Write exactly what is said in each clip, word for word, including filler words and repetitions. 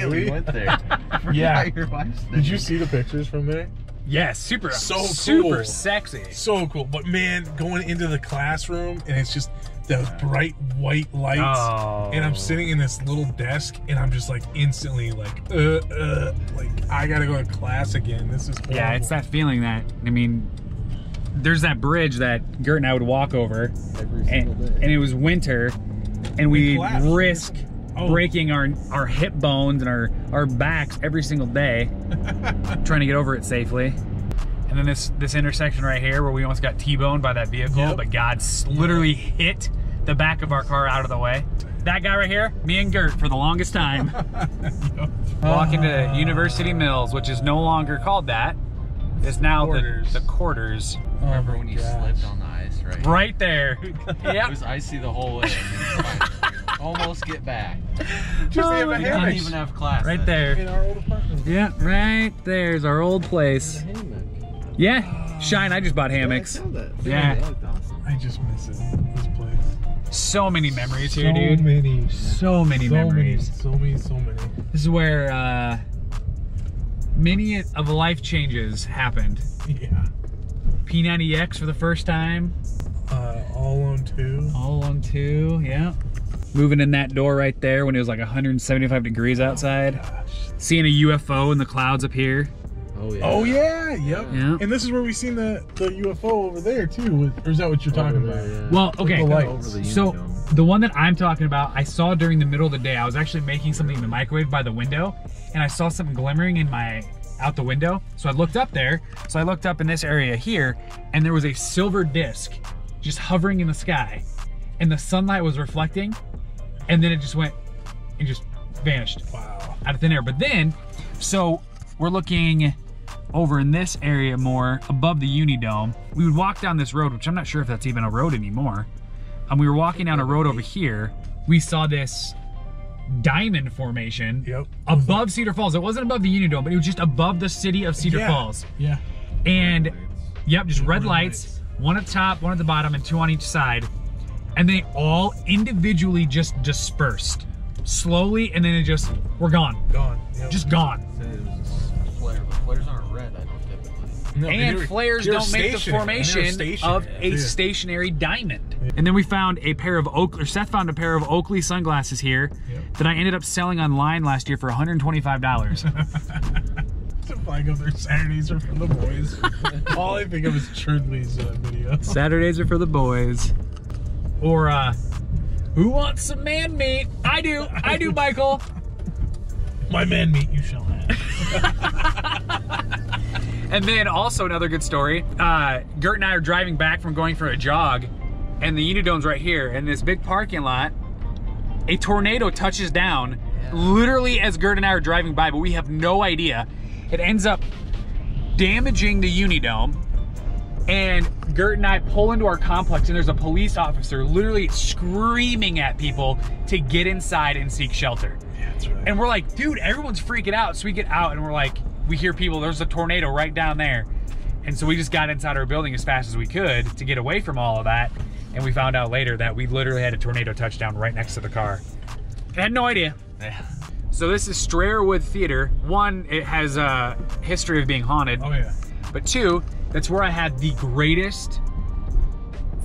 day we went there. Yeah. Your wife's there. Did you see the pictures from there? Yes, super, so cool. Super sexy. So cool. But man, going into the classroom and it's just those bright white lights. Oh. And I'm sitting in this little desk and I'm just like instantly like, uh, uh, like I gotta go to class again. This is horrible. Yeah, it's that feeling that, I mean, there's that bridge that Gert and I would walk over every single and, day. And it was winter and we risk oh. breaking our, our hip bones and our, our backs every single day trying to get over it safely. And then this, this intersection right here where we almost got T-boned by that vehicle, yep. but God literally hit the back of our car out of the way. That guy right here, me and Gert for the longest time. Yep. Walking to University Mills, which is no longer called that. It's now quarters. The, the quarters. Oh, remember when you gosh. slipped on the ice, right? Right there. Yeah. It was icy the whole way. Almost get back. Just oh, we don't even have class. Right there. In our old apartment. Yeah, right there's our old place. Yeah, Shine, I just bought hammocks. Yeah, I, that. Yeah. Yeah, that awesome. I just miss it, this place. So many memories so here, dude. Many, so many. So many memories. So many, so many. This is where uh, many of life changes happened. Yeah. P ninety X for the first time. Uh, all on two. All on two, yeah. Moving in that door right there when it was like one hundred seventy-five degrees outside. Oh, seeing a U F O in the clouds up here. Oh yeah. Oh yeah, yep. Yeah. And this is where we seen the, the U F O over there too, with, or is that what you're talking there, about? Yeah. Well, okay, the so the one that I'm talking about, I saw during the middle of the day, I was actually making something in the microwave by the window, and I saw something glimmering in my, out the window, so I looked up there, so I looked up in this area here, and there was a silver disc just hovering in the sky, and the sunlight was reflecting, and then it just went, and just vanished. Wow. Out of thin air, but then, so we're looking over in this area more above the UNI-Dome. We would walk down this road, which I'm not sure if that's even a road anymore. And we were walking down a road over here. We saw this diamond formation yep. above Cedar Falls. It wasn't above the UNI-Dome, but it was just above the city of Cedar yeah. Falls. Yeah. And yep, just red, red lights, lights, one at the top, one at the bottom, and two on each side. And they all individually just dispersed slowly, and then it just, we're gone. Gone. Yep. Just gone. Flares aren't red, I don't typically. No, and were, flares don't make the formation of yeah. a yeah. stationary diamond. Yeah. And then we found a pair of Oakley, or Seth found a pair of Oakley sunglasses here yeah. that I ended up selling online last year for one hundred twenty-five dollars. I go there, Saturdays are for the boys. All I think of is Churdley's uh, video. Saturdays are for the boys. Or, uh, who wants some man meat? I do, I do, Michael. My man meat you shall have. And then also another good story, uh, Gert and I are driving back from going for a jog and the UNI-Dome's right here in this big parking lot. A tornado touches down yeah. literally as Gert and I are driving by, but we have no idea. It ends up damaging the UNI-Dome and Gert and I pull into our complex and there's a police officer literally screaming at people to get inside and seek shelter. That's right. And we're like, dude, everyone's freaking out. So we get out and we're like, we hear people, there's a tornado right down there. And so we just got inside our building as fast as we could to get away from all of that. And we found out later that we literally had a tornado touchdown right next to the car. I had no idea. Yeah. So this is Strayerwood Theater. One, it has a history of being haunted. Oh yeah. But two, that's where I had the greatest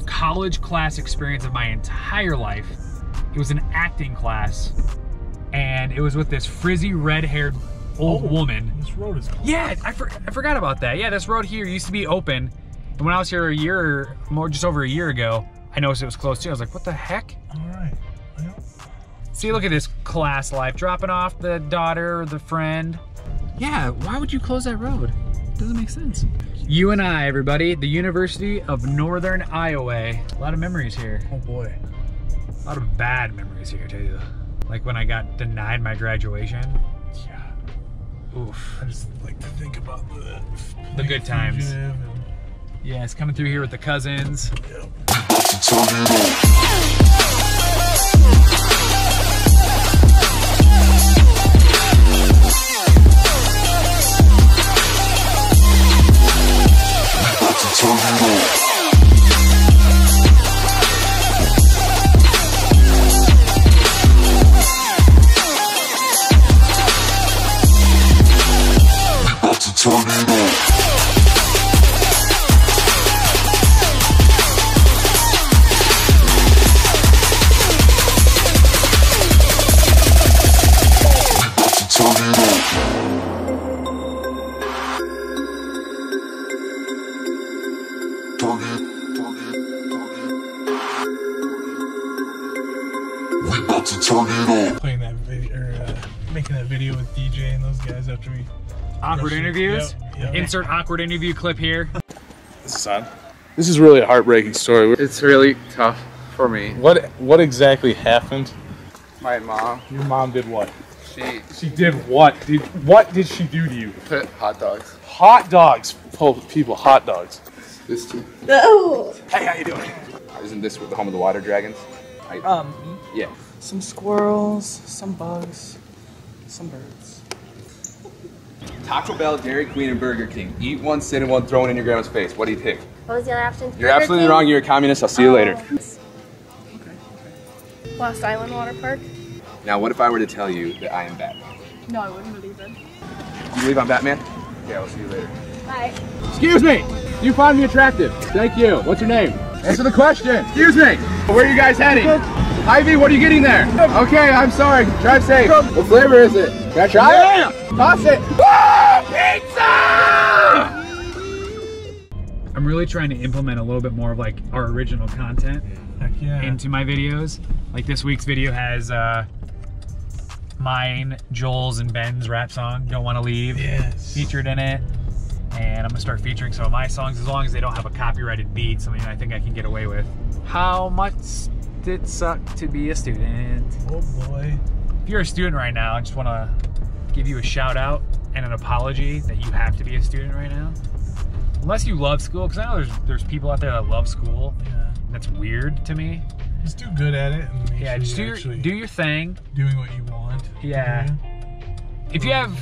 college class experience of my entire life. It was an acting class. And it was with this frizzy red-haired old oh, woman. This road is closed. Yeah, I, for, I forgot about that. Yeah, this road here used to be open. And when I was here a year, more just over a year ago, I noticed it was closed too. I was like, what the heck? All right. Yeah. See, look at this class life. Dropping off the daughter or the friend. Yeah, why would you close that road? It doesn't make sense. You and I, everybody. The University of Northern Iowa. A lot of memories here. Oh boy. A lot of bad memories here too. Like when I got denied my graduation. Yeah. Oof. I just like to think about the, the good times. And... yeah, it's coming through here with the cousins. Yep. About to turn it on. Playing that video, or uh, making that video with D J and those guys after we. Awkward interviews? Yep, yep. Insert awkward interview clip here. This is on. This is really a heartbreaking story. It's really tough for me. What What exactly happened? My mom. Your mom did what? She. She did what? Did What did she do to you? Hot dogs. Hot dogs. People, hot dogs. This too. No. Hey, how you doing? Isn't this the home of the water dragons? I, um. Yeah. Some squirrels, some bugs, some birds. Taco Bell, Dairy Queen, and Burger King. Eat one, sit in one, throw it in your grandma's face. What do you pick? What was the other option? You're Burger absolutely King? Wrong. You're a communist. I'll see you oh. later. Okay. Lost Island Water Park. Now, what if I were to tell you that I am Batman? No, I wouldn't believe it. You believe I'm Batman? Yeah, I'll see you later. Bye. Excuse me. You find me attractive. Thank you. What's your name? Answer the question. Excuse me. Where are you guys heading? Ivy, what are you getting there? Okay, I'm sorry. Drive safe. What flavor is it? Can I try yeah. it? Toss it. Woo! Pizza! I'm really trying to implement a little bit more of like our original content Heck yeah. into my videos. Like this week's video has uh, mine, Joel's, and Ben's rap song, Don't Wanna Leave, yes. featured in it. And I'm gonna start featuring some of my songs as long as they don't have a copyrighted beat, something I think I can get away with. How much did it suck to be a student? Oh boy. If you're a student right now, I just wanna give you a shout out and an apology that you have to be a student right now. Unless you love school, because I know there's there's people out there that love school. Yeah. That's weird to me. Just do good at it. And yeah, sure just do your, do your thing. Doing what you want. Yeah. You. If you have,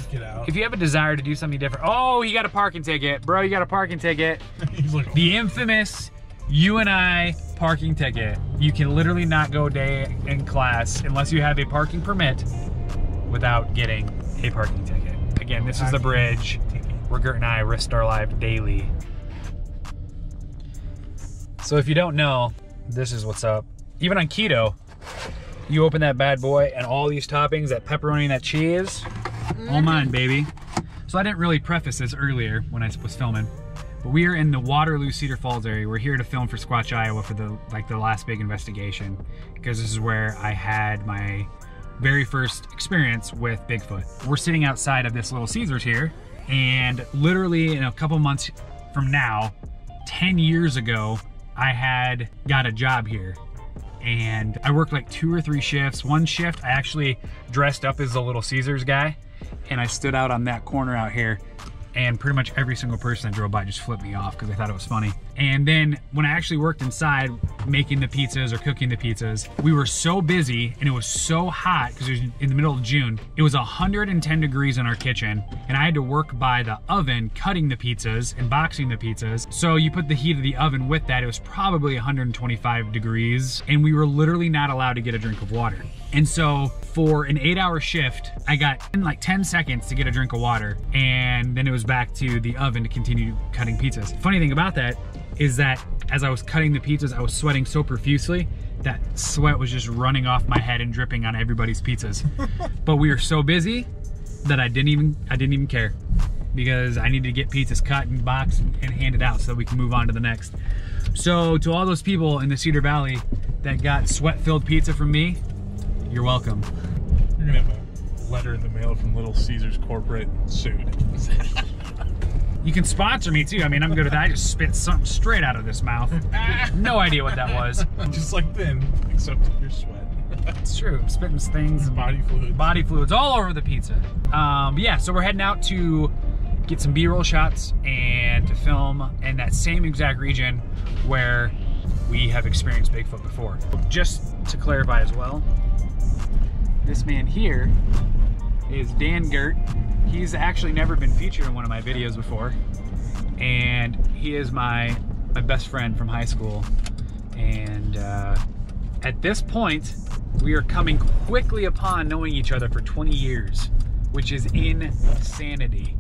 if you have a desire to do something different, oh, you got a parking ticket, bro. You got a parking ticket. He's like, oh. The infamous U N I parking ticket. You can literally not go day in class unless you have a parking permit without getting a parking ticket. Again, this is the bridge where Gert and I risked our life daily. So if you don't know, this is what's up. Even on keto, you open that bad boy and all these toppings, that pepperoni and that cheese. All mine, baby. So I didn't really preface this earlier when I was filming, but we are in the Waterloo Cedar Falls area. We're here to film for Squatch, Iowa for the like the last big investigation, because this is where I had my very first experience with Bigfoot. We're sitting outside of this Little Caesars here, and literally in a couple months from now, ten years ago, I had got a job here. And I worked like two or three shifts. One shift, I actually dressed up as the Little Caesars guy, and I stood out on that corner out here, and pretty much every single person that drove by just flipped me off because they thought it was funny. And then when I actually worked inside making the pizzas or cooking the pizzas, we were so busy and it was so hot because it was in the middle of June. It was one hundred ten degrees in our kitchen, and I had to work by the oven cutting the pizzas and boxing the pizzas. So you put the heat of the oven with that, it was probably one hundred twenty-five degrees, and we were literally not allowed to get a drink of water. And so for an eight hour shift, I got in like ten seconds to get a drink of water, and then it was back to the oven to continue cutting pizzas. Funny thing about that is that as I was cutting the pizzas, I was sweating so profusely that sweat was just running off my head and dripping on everybody's pizzas. But we were so busy that I didn't even, I didn't even care, because I needed to get pizzas cut and boxed and, and handed out so that we can move on to the next. So to all those people in the Cedar Valley that got sweat-filled pizza from me, you're welcome. You're gonna have a letter in the mail from Little Caesars Corporate sued. You can sponsor me too. I mean, I'm good at that. I just spit something straight out of this mouth. No idea what that was. Just like thin, except your sweat. It's true. I'm spitting things. Body fluids. Body fluids all over the pizza. Um, yeah, so we're heading out to get some B-roll shots and to film in that same exact region where we have experienced Bigfoot before. Just to clarify as well, this man here is Dan Gert. He's actually never been featured in one of my videos before, and he is my my best friend from high school. And uh, at this point, we are coming quickly upon knowing each other for twenty years, which is insanity.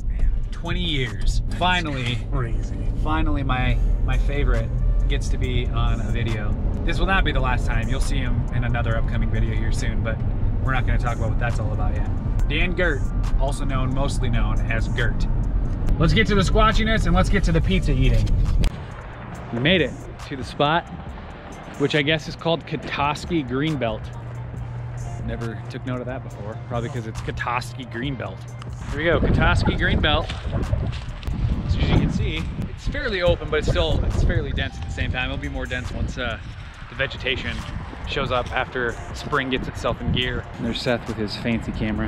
twenty years. Finally, crazy. Finally, my my favorite gets to be on a video. This will not be the last time. You'll see him in another upcoming video here soon, but we're not going to talk about what that's all about yet. Dan Gert, also known, mostly known as Gert. Let's get to the squatchiness and let's get to the pizza eating. We made it to the spot, which I guess is called Katoski Greenbelt. Never took note of that before, probably because it's Katoski Greenbelt. Here we go, Katoski Greenbelt. As you can see, it's fairly open, but it's still it's fairly dense at the same time. It'll be more dense once uh, the vegetation shows up after spring gets itself in gear. And there's Seth with his fancy camera.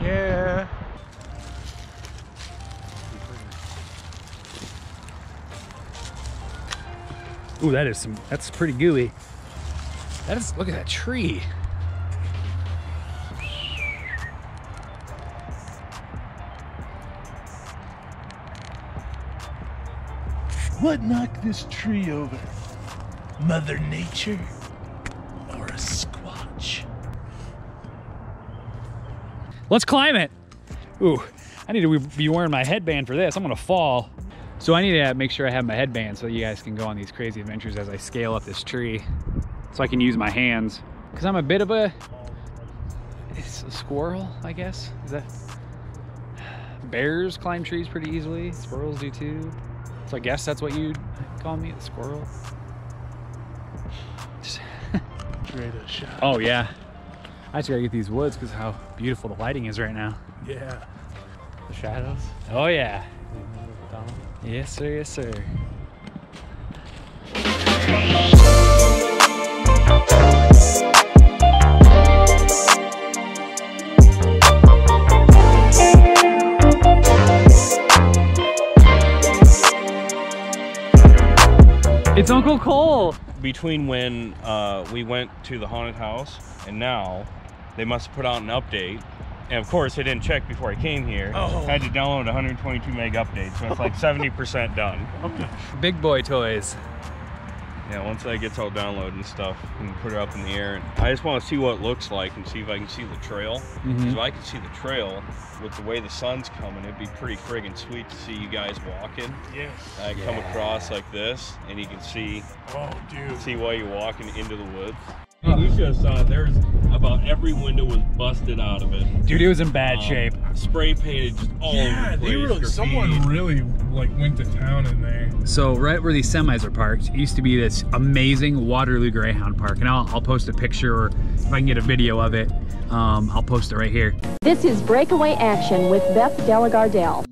Yeah. Ooh, that is some, that's pretty gooey. That is, look at that tree. What knocked this tree over? Mother Nature or a Squatch? Let's climb it. Ooh, I need to be wearing my headband for this. I'm gonna fall. So I need to make sure I have my headband so you guys can go on these crazy adventures as I scale up this tree. So I can use my hands. Cause I'm a bit of a, it's a squirrel, I guess. Is that, bears climb trees pretty easily. Squirrels do too. So I guess that's what you'd call me, a squirrel. Oh yeah. I just gotta get these woods because how beautiful the lighting is right now. Yeah. The shadows. Oh yeah. Yes sir, yes sir. It's Uncle Cole! Between when uh, we went to the haunted house and now, they must have put out an update. And of course, I didn't check before I came here. Oh. I had to download one hundred twenty-two meg update, so it's like seventy percent done. Okay. Big boy toys. Yeah, once that gets all downloaded and stuff, we can put it up in the air. And I just want to see what it looks like and see if I can see the trail. Mm-hmm. Because if I can see the trail with the way the sun's coming, it'd be pretty friggin' sweet to see you guys walking. Yes. I yeah. come across like this, and you can see oh, dude. see why you're walking into the woods. Oh. You should have saw it. There's about every window was busted out of it. Dude, it was in bad um, shape. Spray painted just all yeah, over the place. They really, someone really like went to town in there. So right where these semis are parked used to be this amazing Waterloo Greyhound Park, and I'll, I'll post a picture, or if I can get a video of it, um, I'll post it right here. This is Breakaway Action with Beth Delagardell.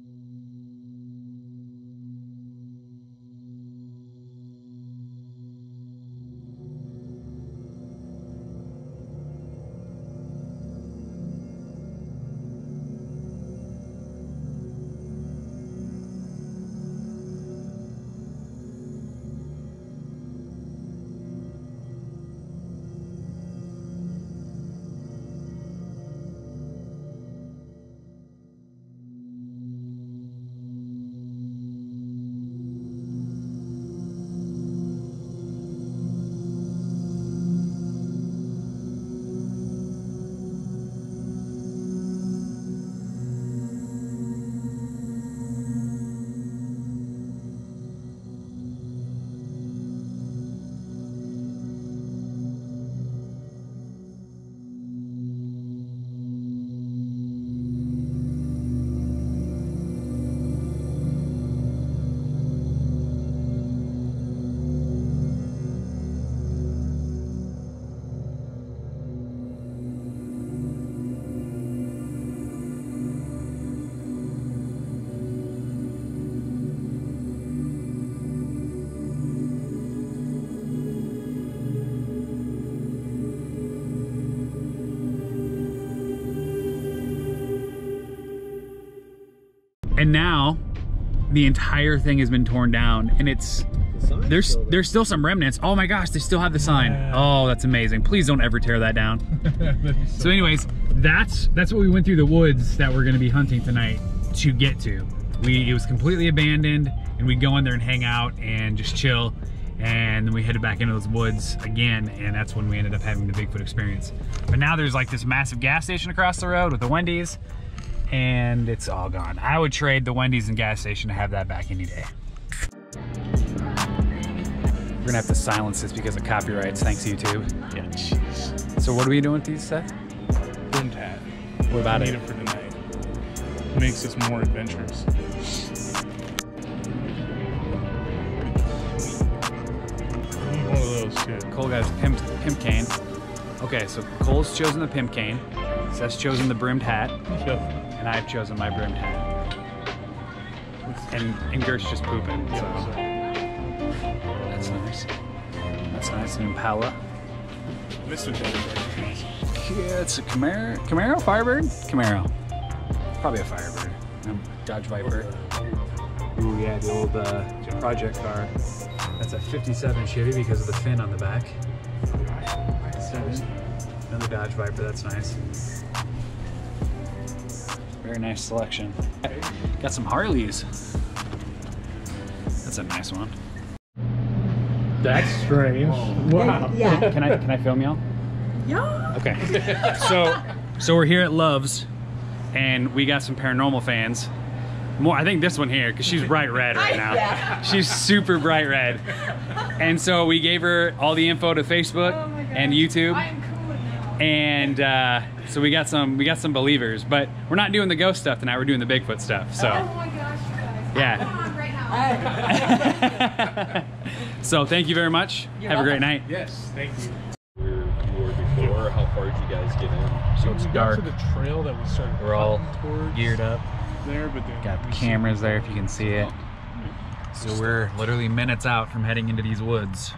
And now, the entire thing has been torn down, and it's the there's still there. there's still some remnants. Oh my gosh, they still have the sign. Yeah. Oh, that's amazing. Please don't ever tear that down. so, so, anyways, that's that's what we went through the woods that we're gonna be hunting tonight to get to. We it was completely abandoned, and we go in there and hang out and just chill, and then we headed back into those woods again, and that's when we ended up having the Bigfoot experience. But now there's like this massive gas station across the road with the Wendy's. And it's all gone. I would trade the Wendy's and gas station to have that back any day. We're gonna have to silence this because of copyrights, thanks YouTube. Yeah, jeez. So what are we doing with these, Seth? Bin tat. What about it? I need it for tonight. It makes us more adventurous. I need one of those too. Cole got his pimp, pimp cane. Okay, so Cole's chosen the pimp cane, Seth's chosen the brimmed hat, and I've chosen my brimmed hat. And, and Gert's just pooping, so. That's nice. That's nice, an Impala. Mister Yeah, it's a Camaro, Camaro, Firebird? Camaro. Probably a Firebird. Dodge Viper. Ooh, yeah, the old uh, project car. That's a fifty-seven Chevy because of the fin on the back. Seven. Another Dodge Viper, that's nice. Very nice selection. Got some Harleys. That's a nice one. That's strange. Wow. Yeah. Can I can I film y'all? Yeah. Okay. So so we're here at Love's, and we got some paranormal fans. More, I think this one here, because she's bright red right now. She's super bright red. And so we gave her all the info to Facebook oh and YouTube. I am cool now. And uh, so we got some we got some believers, but we're not doing the ghost stuff tonight. We're doing the Bigfoot stuff. So. Oh my gosh, you guys. Yeah. I'm on right now. So thank you very much. You're Have welcome. a great night. Yes, thank you. Before, how far did you guys get in? So it's we dark. Got to the trail that we started. We're all geared up. There, but got the cameras there if you can see it. So we're literally minutes out from heading into these woods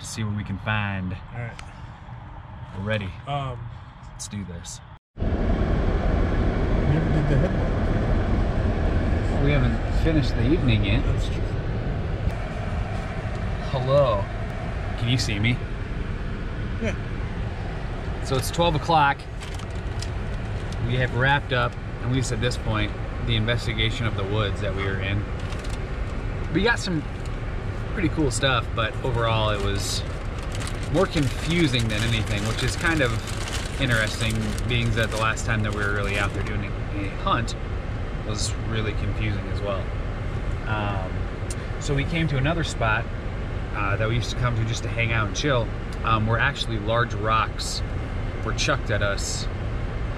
to see what we can find. All right, we're ready. Um, let's do this. We never did the headlight. We haven't finished the evening yet. That's true. Hello. Can you see me? Yeah. So it's twelve o'clock. We have wrapped up, at least at this point, the investigation of the woods that we were in. We got some pretty cool stuff, but overall it was more confusing than anything, which is kind of interesting, being that the last time that we were really out there doing a hunt was really confusing as well. Um, so we came to another spot uh, that we used to come to just to hang out and chill, um, where actually large rocks were chucked at us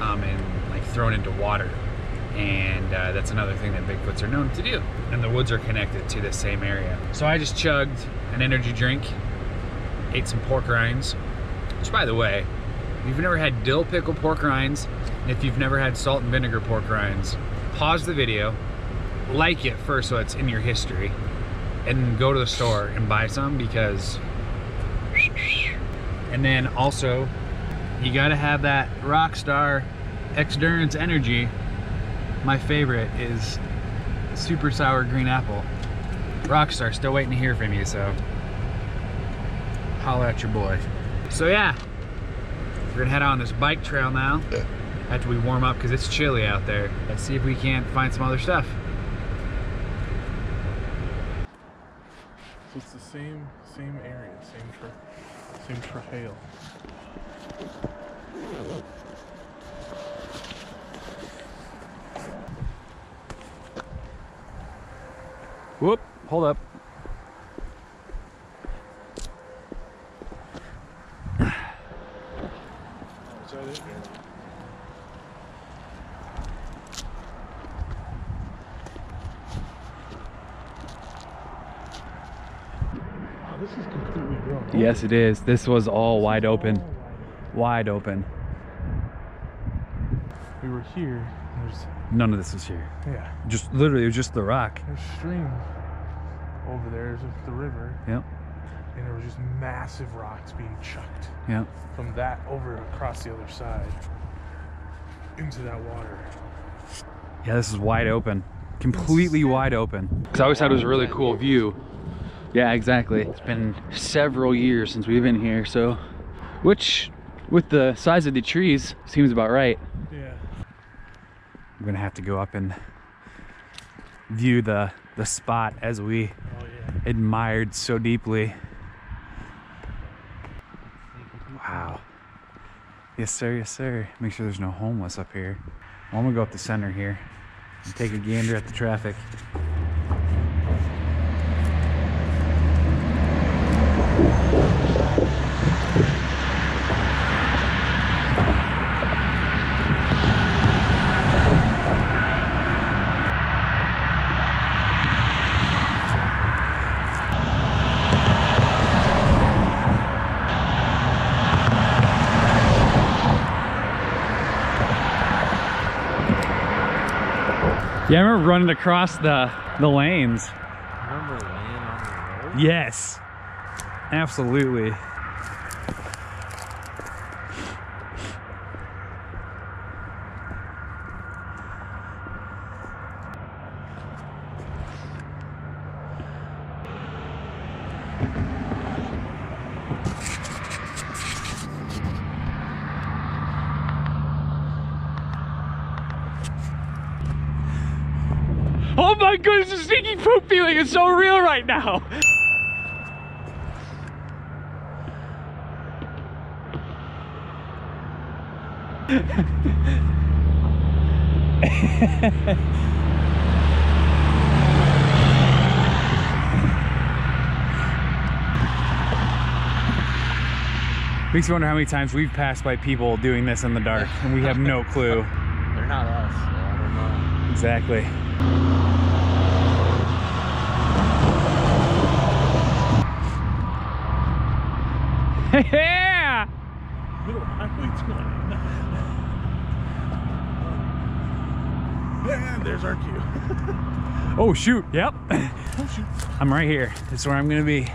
um, and like thrown into water. And uh, that's another thing that Bigfoots are known to do. And the woods are connected to this same area. So I just chugged an energy drink, ate some pork rinds, which by the way, if you've never had dill pickle pork rinds, and if you've never had salt and vinegar pork rinds, pause the video, like it first so it's in your history, and go to the store and buy some because... And then also, you gotta have that Rockstar Xdurance energy. My favorite is Super Sour Green Apple. Rockstar, still waiting to hear from you, so holla at your boy. So yeah, we're gonna head on this bike trail now after we warm up because it's chilly out there. Let's see if we can't find some other stuff. So it's the same, same area, same tra same trail. Whoop, hold up. Oh, this is completely grown. Yes, it is. This was all wide open. Wide open. We were here. There's... None of this is here. Yeah. Just literally, it was just the rock. There's a stream over there, there's the river. Yep. And there was just massive rocks being chucked. Yep. From that over across the other side into that water. Yeah, this is wide open. Completely wide open. Because I always thought it was a really cool view. Yeah, exactly. It's been several years since we've been here, so. Which, with the size of the trees, seems about right. Yeah. I'm gonna have to go up and view the the spot as we oh, yeah. admired so deeply. Wow. Yes sir, yes sir. Make sure there's no homeless up here. Well, I'm gonna go up the center here and take a gander at the traffic. Yeah, I remember running across the, the lanes. I remember laying on the road? Yes. Absolutely. Oh my goodness, the sneaky poop feeling is so real right now. Makes me wonder how many times we've passed by people doing this in the dark and we have no clue. They're not us, so I don't know. Exactly. Yeah! Little highway twenty. And there's our cue. Oh shoot, yep. Oh shoot. I'm right here. This is where I'm gonna be.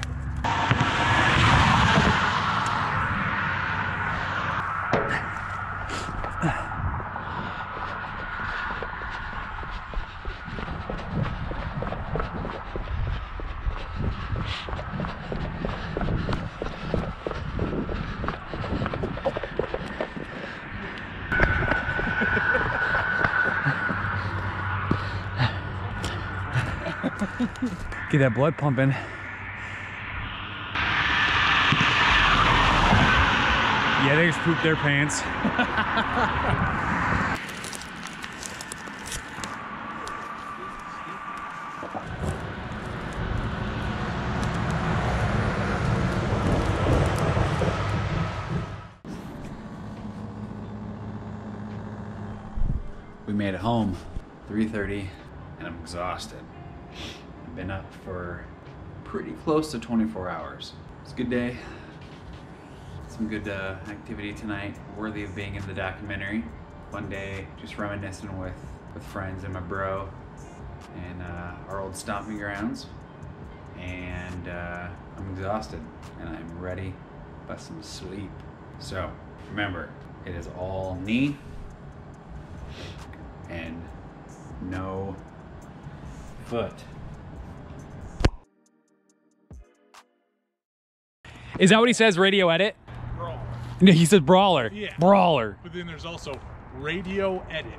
Get that blood pumping. Yeah, they just pooped their pants. We made it home, three thirty, and I'm exhausted. Been up for pretty close to twenty-four hours. It's a good day. Some good uh, activity tonight, worthy of being in the documentary. One day, just reminiscing with, with friends and my bro and uh, our old stomping grounds. And uh, I'm exhausted and I'm ready for some sleep. So remember, it is all knee and no foot. Is that what he says, radio edit? Brawler. No, he says brawler. Yeah. Brawler. But then there's also radio edit.